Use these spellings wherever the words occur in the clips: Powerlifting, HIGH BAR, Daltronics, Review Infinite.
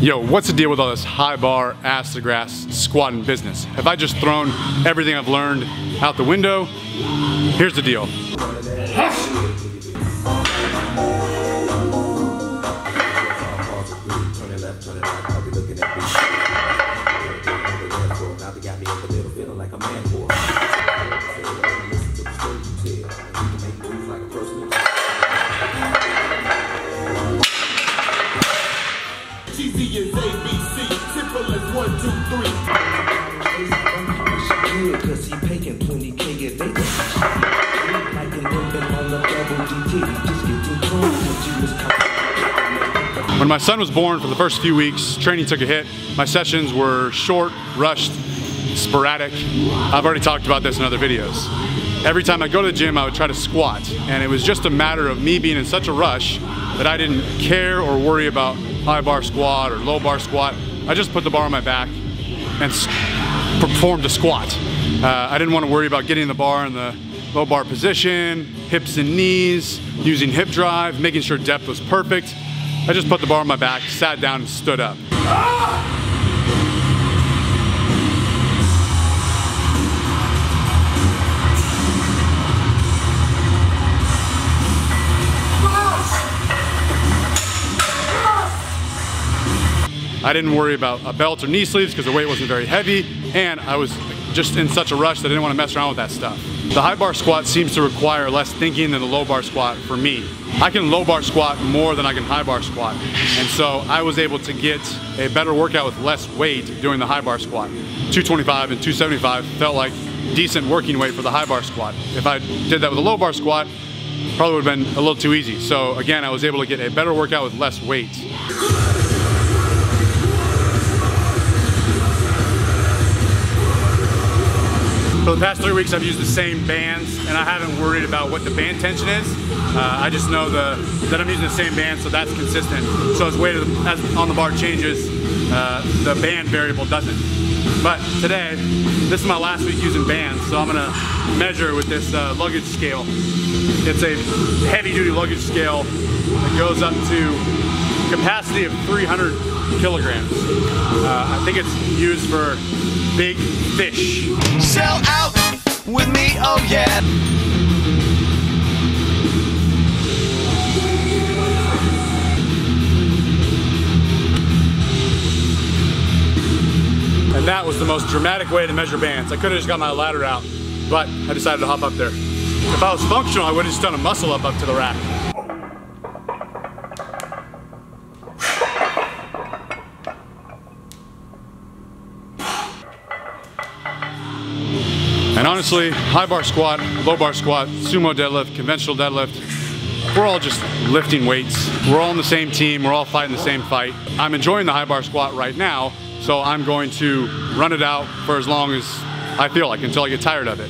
Yo, what's the deal with all this high bar, ass to grass, squatting business? Have I just thrown everything I've learned out the window? Here's the deal. When my son was born, for the first few weeks, training took a hit. My sessions were short, rushed, sporadic. I've already talked about this in other videos. Every time I go to the gym, I would try to squat, and it was just a matter of me being in such a rush that I didn't care or worry about high bar squat or low bar squat. I just put the bar on my back and performed a squat. I didn't want to worry about getting the bar in the low bar position, hips and knees, using hip drive, making sure depth was perfect. I just put the bar on my back, sat down, and stood up. I didn't worry about a belt or knee sleeves because the weight wasn't very heavy, and I was just in such a rush that I didn't want to mess around with that stuff. The high bar squat seems to require less thinking than the low bar squat for me. I can low bar squat more than I can high bar squat, and so I was able to get a better workout with less weight doing the high bar squat. 225 and 275 felt like decent working weight for the high bar squat. If I did that with a low bar squat, it probably would have been a little too easy. So again, I was able to get a better workout with less weight. For the past 3 weeks, I've used the same bands, and I haven't worried about what the band tension is. I just know that I'm using the same band, so that's consistent. So as weight on the bar changes, the band variable doesn't. But today, this is my last week using bands, so I'm gonna measure with this luggage scale. It's a heavy-duty luggage scale that goes up to capacity of 300 kilograms. I think it's used for big fish. Sell out with me, oh yeah. And that was the most dramatic way to measure bands. I could have just got my ladder out, but I decided to hop up there. If I was functional, I would have just done a muscle up to the rack. And honestly, high bar squat, low bar squat, sumo deadlift, conventional deadlift, we're all just lifting weights. We're all on the same team, we're all fighting the same fight. I'm enjoying the high bar squat right now, so I'm going to run it out for as long as I feel like, until I get tired of it.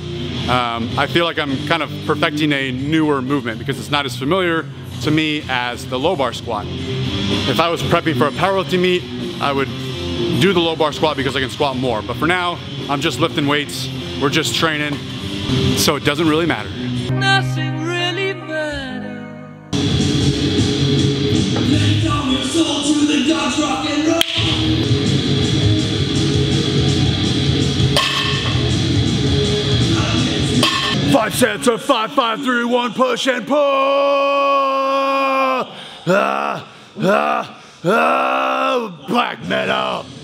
I feel like I'm kind of perfecting a newer movement because it's not as familiar to me as the low bar squat. If I was prepping for a powerlifting meet, I would do the low bar squat because I can squat more. But for now, I'm just lifting weights. We're just training, so it doesn't really matter. Nothing really matters. Take down your soul to the God's rock and roll. Five sets of 5, 5, 3, 1, push and pull. Black metal.